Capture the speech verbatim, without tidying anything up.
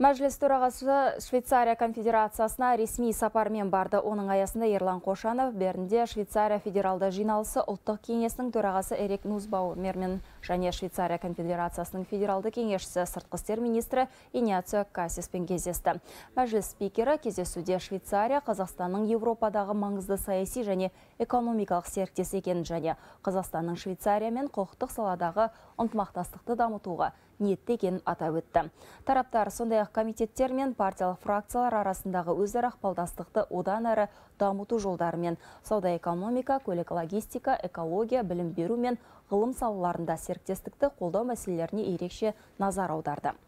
Мәжіліс төрағасы Швейцария Конфедерациясына ресми сапармен барды. Оның аясында Ерлан Қошанов Бернде Швейцария федералды жиналысы ұлттық кеңесінің төрағасы Эрик Нусбаумермен және Швейцария Конфедерациясының федералды кеңесшісі сыртқы істер министрі Иняцио Кассиспен кездесті. Мәжіліс спикері кездесуде Швейцария Қазақстанның Еуропадағы маңызды саяси және экономикалық серіктес екенін және Қазақстанның Швейцариямен құқықтық саладағы ынтымақтастықты дамытуға ниетті екенін атап өтті. Тараптар сондай-ақ комитеттер мен партиялық фракциялар арасындағы өзара ықпалдастықты одан әрі дамыту жолдарымен сауда, экономика, көлік, логистика, экология, білім беру мен ғылым салаларында серіктестікті қолдау мәселелеріне ерекше назар аударды.